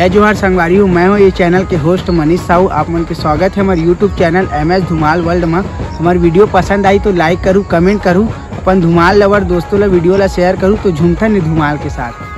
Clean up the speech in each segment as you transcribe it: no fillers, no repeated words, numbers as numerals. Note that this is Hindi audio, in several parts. जय जोहार संगवारी हूँ। मैं हूँ ये चैनल के होस्ट मनीष साहू। आप मन के स्वागत है हमारे YouTube channel MS Dhumal world में। हमारे वीडियो पसंद आई तो लाइक करूँ, कमेंट करूँ, अपन धुमाल लवर दोस्तों ला वीडियो ला शेयर करूँ तो झूमथन ने धुमाल के साथ।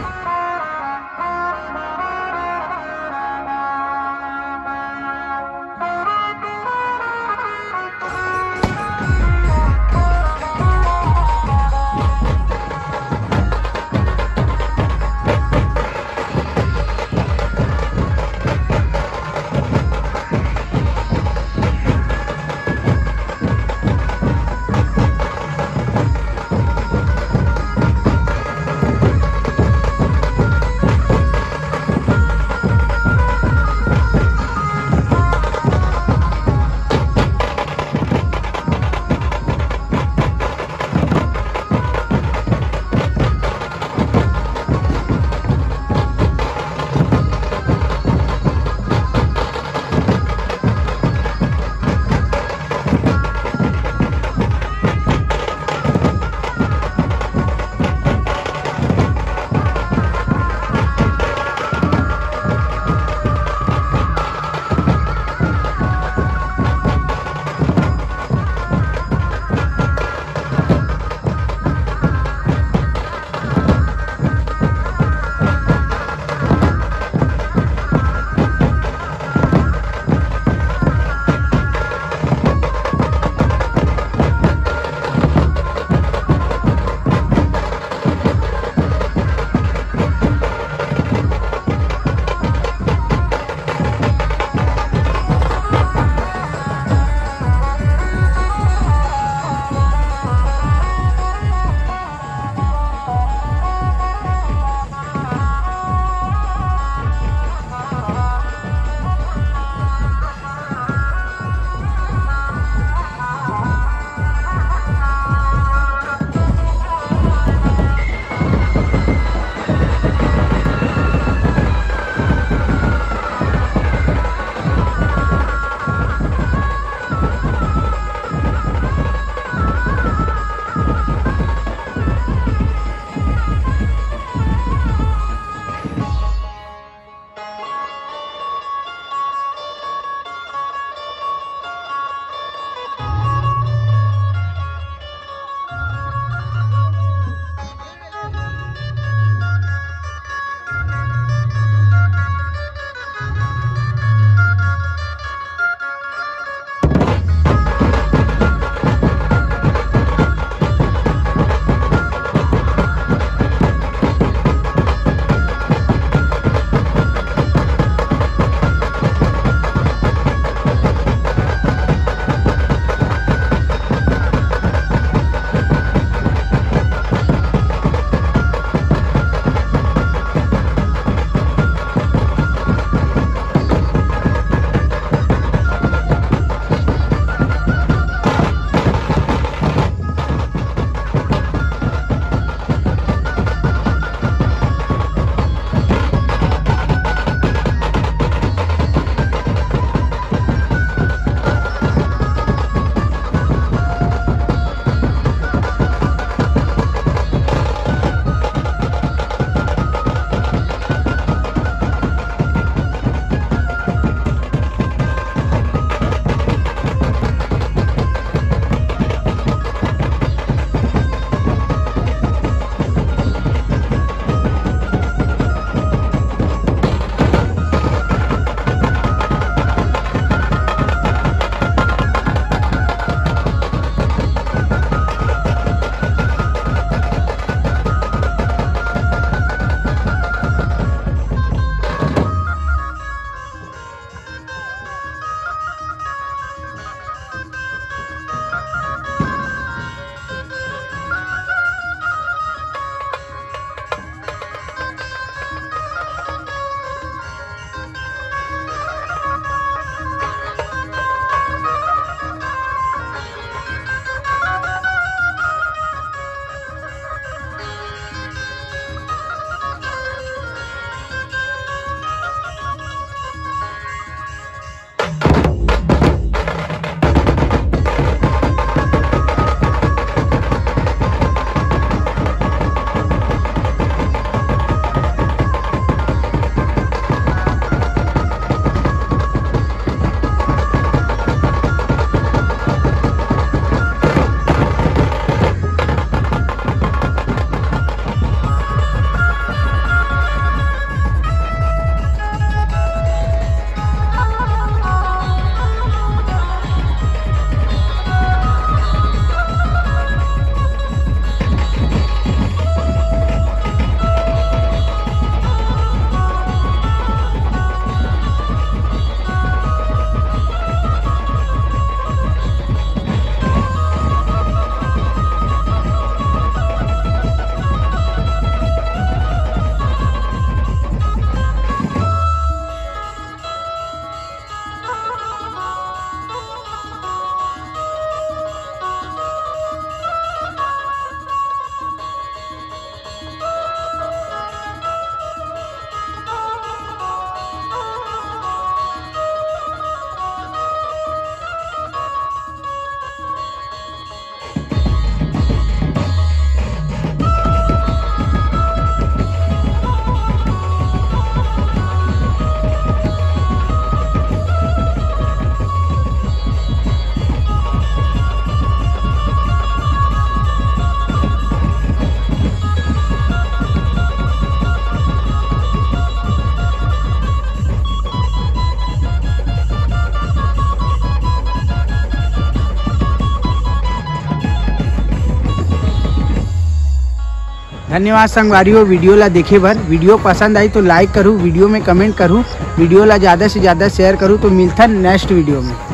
धन्यवाद संगवारियों वीडियो ला देखे भर। वीडियो पसंद आई तो लाइक करूँ, वीडियो में कमेंट करूँ, वीडियो ला ज़्यादा से ज़्यादा शेयर करूँ। तो मिलता नेक्स्ट वीडियो में।